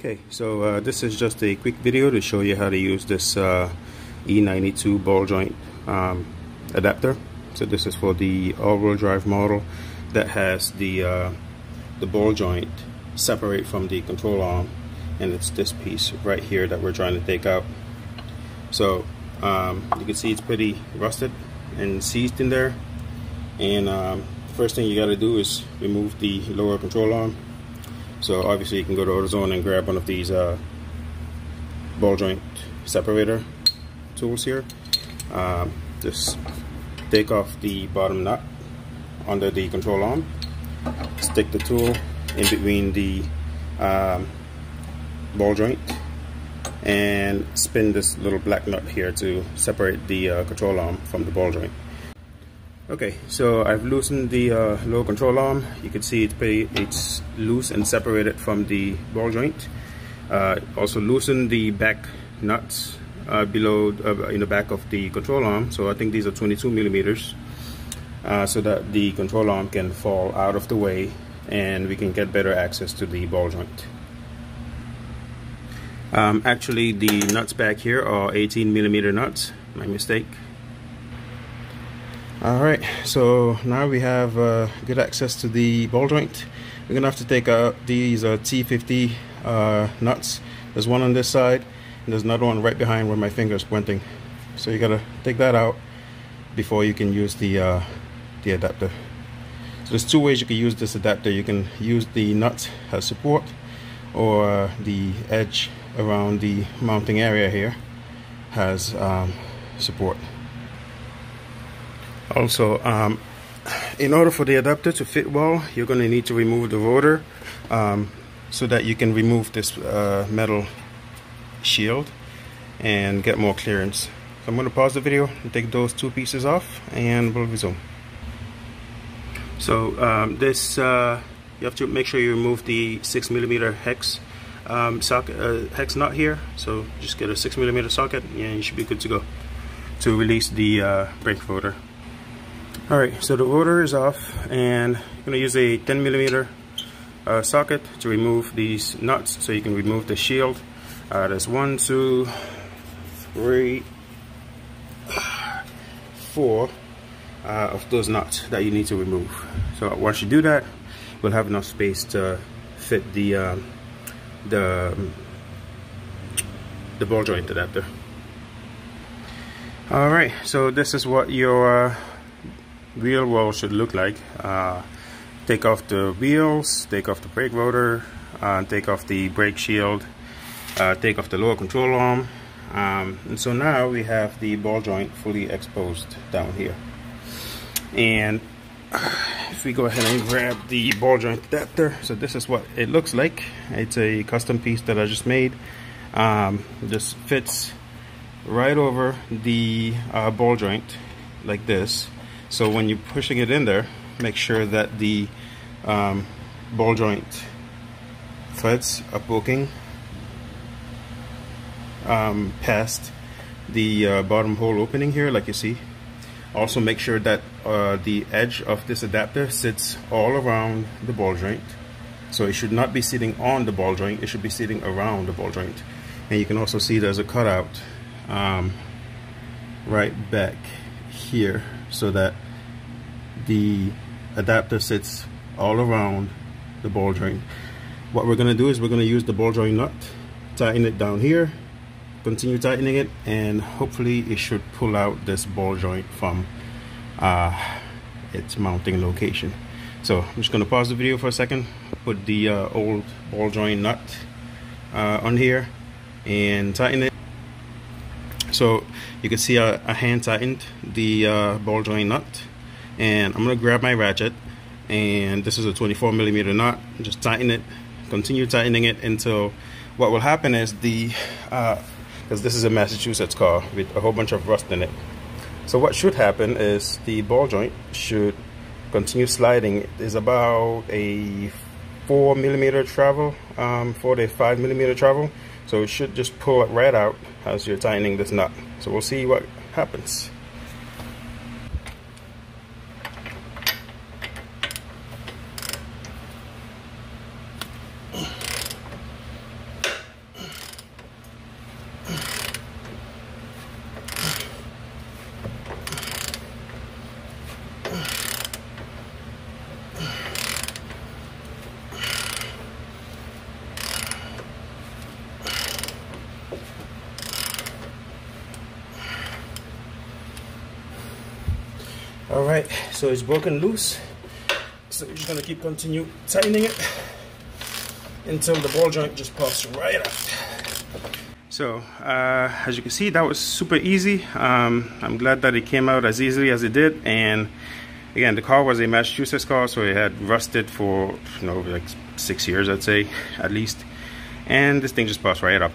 Okay, so this is just a quick video to show you how to use this E92 ball joint adapter. So this is for the all-wheel drive model that has the ball joint separate from the control arm, and it's this piece right here that we're trying to take out. So you can see it's pretty rusted and seized in there, and the first thing you got to do is remove the lower control arm. So obviously you can go to AutoZone and grab one of these ball joint separator tools here. Just take off the bottom nut under the control arm, stick the tool in between the ball joint, and spin this little black nut here to separate the control arm from the ball joint. Okay, so I've loosened the lower control arm. You can see it's loose and separated from the ball joint. Also loosened the back nuts below in the back of the control arm. So I think these are 22 millimeters, so that the control arm can fall out of the way and we can get better access to the ball joint. Actually, the nuts back here are 18 millimeter nuts. My mistake. Alright, so now we have good access to the ball joint. We're going to have to take out these T50 nuts. There's one on this side, and there's another one right behind where my finger is pointing. So you got to take that out before you can use the adapter. So there's two ways you can use this adapter. You can use the nuts as support, or the edge around the mounting area here has support. Also, in order for the adapter to fit well, you're going to need to remove the rotor so that you can remove this metal shield and get more clearance. So I'm going to pause the video and take those two pieces off, and we'll resume. So you have to make sure you remove the 6 millimeter hex socket, hex nut here. So just get a 6 millimeter socket, and you should be good to go to release the brake rotor. Alright, so the rotor is off, and I'm going to use a 10 millimeter socket to remove these nuts so you can remove the shield. There's 1, 2, 3, 4 of those nuts that you need to remove. So once you do that, we'll have enough space to fit the ball joint adapter. Alright, so this is what your real wall should look like. Take off the wheels, take off the brake rotor, take off the brake shield, take off the lower control arm, and so now we have the ball joint fully exposed down here. And if we go ahead and grab the ball joint adapter, so this is what it looks like. It's a custom piece that I just made. This fits right over the ball joint like this. So when you're pushing it in there, make sure that the ball joint threads are poking past the bottom hole opening here, like you see. Also make sure that the edge of this adapter sits all around the ball joint. So it should not be sitting on the ball joint, it should be sitting around the ball joint. And you can also see there's a cutout right back here, so that the adapter sits all around the ball joint. What we're going to do is we're going to use the ball joint nut, tighten it down here, continue tightening it, and hopefully it should pull out this ball joint from its mounting location. So I'm just going to pause the video for a second, put the old ball joint nut on here and tighten it. So you can see I hand tightened the ball joint nut, and I'm going to grab my ratchet, and this is a 24 millimeter nut. Just tighten it, continue tightening it until what will happen is the because this is a Massachusetts car with a whole bunch of rust in it. So what should happen is the ball joint should continue sliding. There's about a 4 millimeter travel, 4 to 5 millimeter travel. So it should just pull it right out as you're tightening this nut. So we'll see what happens. All right, so it's broken loose. So you're just gonna continue tightening it until the ball joint just pops right out. So as you can see, that was super easy. I'm glad that it came out as easily as it did. And again, the car was a Massachusetts car, so it had rusted for, you know, like 6 years, I'd say, at least. And this thing just pops right up.